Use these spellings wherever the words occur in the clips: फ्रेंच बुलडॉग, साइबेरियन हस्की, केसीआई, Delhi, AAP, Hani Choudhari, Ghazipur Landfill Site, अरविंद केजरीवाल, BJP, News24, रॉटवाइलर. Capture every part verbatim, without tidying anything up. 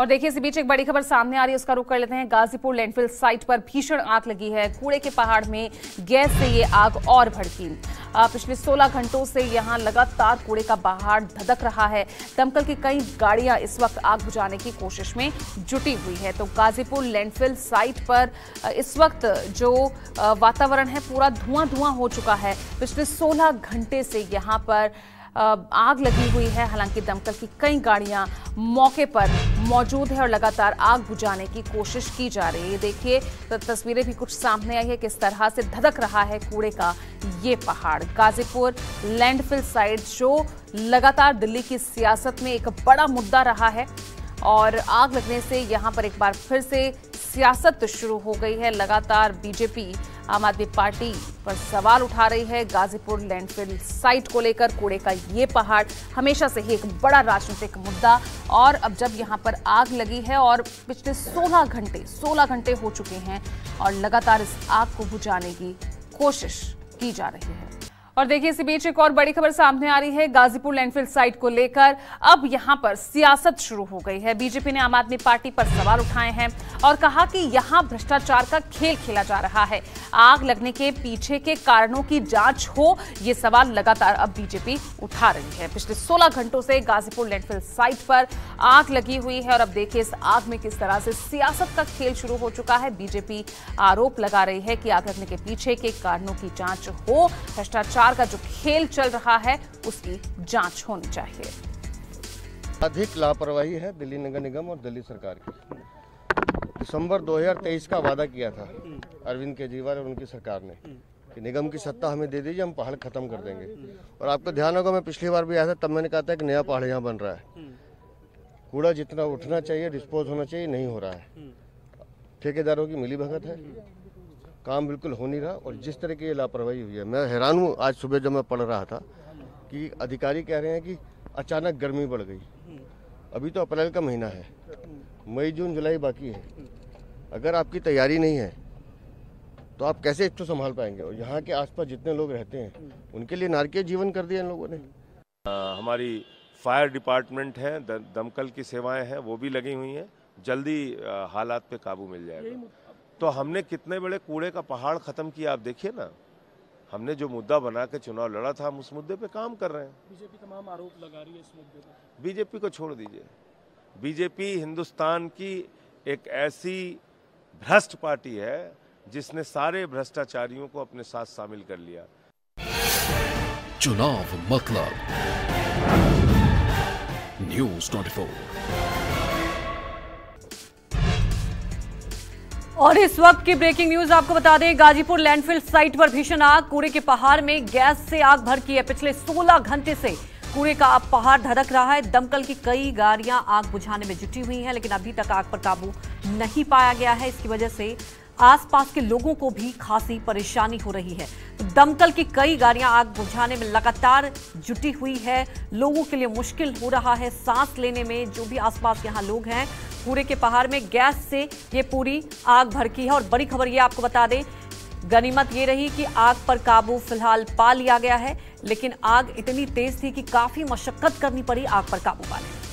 और देखिए इसी बीच एक बड़ी खबर सामने आ रही है, उसका रुख कर लेते हैं। गाजीपुर लैंडफिल साइट पर भीषण आग लगी है। कूड़े के पहाड़ में गैस से ये आग और भड़की। पिछले सोलह घंटों से यहां लगातार कूड़े का पहाड़ धधक रहा है। दमकल की कई गाड़ियां इस वक्त आग बुझाने की कोशिश में जुटी हुई है। तो गाजीपुर लैंडफिल साइट पर इस वक्त जो वातावरण है पूरा धुआं धुआं हो चुका है। पिछले सोलह घंटे से यहाँ पर आग लगी हुई है। हालांकि दमकल की कई गाड़ियां मौके पर मौजूद है और लगातार आग बुझाने की कोशिश की जा रही है। देखिए तस्वीरें भी कुछ सामने आई है, किस तरह से धधक रहा है कूड़े का ये पहाड़। गाजीपुर लैंडफिल साइट जो लगातार दिल्ली की सियासत में एक बड़ा मुद्दा रहा है और आग लगने से यहाँ पर एक बार फिर से सियासत शुरू हो गई है। लगातार बीजेपी आम आदमी पार्टी पर सवाल उठा रही है। गाजीपुर लैंडफिल साइट को लेकर कूड़े का ये पहाड़ हमेशा से ही एक बड़ा राजनीतिक मुद्दा, और अब जब यहाँ पर आग लगी है और पिछले सोलह घंटे सोलह घंटे हो चुके हैं और लगातार इस आग को बुझाने की कोशिश की जा रही है। और देखिए इसी बीच एक और बड़ी खबर सामने आ रही है। गाजीपुर लैंडफिल साइट को लेकर अब यहां पर सियासत शुरू हो गई है। बीजेपी ने आम आदमी पार्टी पर सवाल उठाए हैं और कहा कि यहां भ्रष्टाचार का खेल खेला जा रहा है। आग लगने के पीछे के कारणों की जांच हो, ये सवाल लगातार अब बीजेपी उठा रही है। पिछले सोलह घंटों से गाजीपुर लैंडफिल साइट पर आग लगी हुई है और अब देखिए इस आग में किस तरह से सियासत का खेल शुरू हो चुका है। बीजेपी आरोप लगा रही है कि आग लगने के पीछे के कारणों की जांच हो, भ्रष्टाचार का जो खेल चल रहा है उसकी जांच होनी चाहिए। अधिक लापरवाही है दिल्ली नगर निगम और दिल्ली सरकार की। दिसंबर दो हज़ार तेईस का वादा किया था अरविंद केजरीवाल और उनकी सरकार ने कि निगम की सत्ता हमें दे दीजिए, हम पहाड़ खत्म कर देंगे। और आपको ध्यान होगा, मैं पिछली बार भी आया था, तब मैंने कहा था कि नया पहाड़ यहाँ बन रहा है, कूड़ा जितना उठना चाहिए डिस्पोज होना चाहिए नहीं हो रहा है। ठेकेदारों की मिलीभगत है, काम बिल्कुल हो नहीं रहा। और जिस तरह की ये लापरवाही हुई है, मैं हैरान हूँ। आज सुबह जब मैं पढ़ रहा था कि अधिकारी कह रहे हैं कि अचानक गर्मी बढ़ गई। अभी तो अप्रैल का महीना है, मई जून जुलाई बाकी है। अगर आपकी तैयारी नहीं है तो आप कैसे इसको संभाल पाएंगे? और यहाँ के आसपास जितने लोग रहते हैं उनके लिए नारकीय जीवन कर दिया इन लोगों ने। आ, हमारी फायर डिपार्टमेंट है, द, दमकल की सेवाएँ हैं, वो भी लगी हुई हैं। जल्दी आ, हालात पर काबू मिल जाएगा। तो हमने कितने बड़े कूड़े का पहाड़ खत्म किया, आप देखिए ना। हमने जो मुद्दा बना के चुनाव लड़ा था, हम उस मुद्दे पे काम कर रहे हैं। बीजेपी तमाम आरोप लगा रही है इस मुद्दे पर। बीजेपी को छोड़ दीजिए। बीजेपी हिंदुस्तान की एक ऐसी भ्रष्ट पार्टी है जिसने सारे भ्रष्टाचारियों को अपने साथ शामिल कर लिया। चुनाव मतलब न्यूज़ चौबीस। और इस वक्त की ब्रेकिंग न्यूज आपको बता दें, गाजीपुर लैंडफिल साइट पर भीषण आग, कूड़े के पहाड़ में गैस से आग भड़की है। पिछले सोलह घंटे से कूड़े का अब पहाड़ धधक रहा है। दमकल की कई गाड़ियां आग बुझाने में जुटी हुई हैं, लेकिन अभी तक आग पर काबू नहीं पाया गया है। इसकी वजह से आसपास के लोगों को भी खासी परेशानी हो रही है। दमकल की कई गाड़ियां आग बुझाने में लगातार जुटी हुई है। लोगों के लिए मुश्किल हो रहा है सांस लेने में। जो भी आसपास यहाँ लोग हैं, कूड़े के पहाड़ में गैस से ये पूरी आग भड़की है। और बड़ी खबर ये आपको बता दें, गनीमत ये रही कि आग पर काबू फिलहाल पा लिया गया है, लेकिन आग इतनी तेज थी कि काफी मशक्कत करनी पड़ी आग पर काबू पाने में।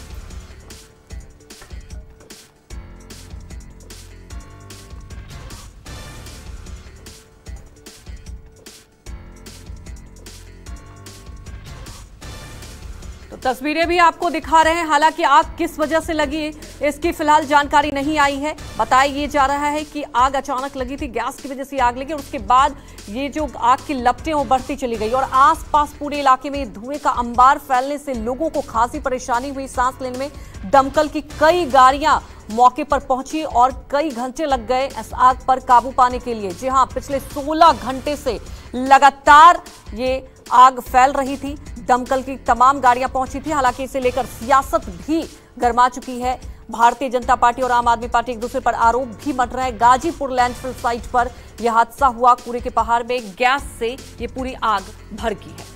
तस्वीरें भी आपको दिखा रहे हैं। हालांकि आग किस वजह से लगी इसकी फिलहाल जानकारी नहीं आई है। बताया ये जा रहा है कि आग अचानक लगी थी, गैस की वजह से आग लगी और उसके बाद ये जो आग की लपटें वो बढ़ती चली गई और आसपास पूरे इलाके में धुएं का अंबार फैलने से लोगों को खासी परेशानी हुई सांस लेने में। दमकल की कई गाड़ियां मौके पर पहुंची और कई घंटे लग गए इस आग पर काबू पाने के लिए। जी हाँ, पिछले सोलह घंटे से लगातार ये आग फैल रही थी। दमकल की तमाम गाड़ियां पहुंची थी। हालांकि इसे लेकर सियासत भी गर्मा चुकी है। भारतीय जनता पार्टी और आम आदमी पार्टी एक दूसरे पर आरोप भी मढ़ रहे हैं। गाजीपुर लैंडफिल साइट पर यह हादसा हुआ, कूड़े के पहाड़ में गैस से ये पूरी आग भड़की है।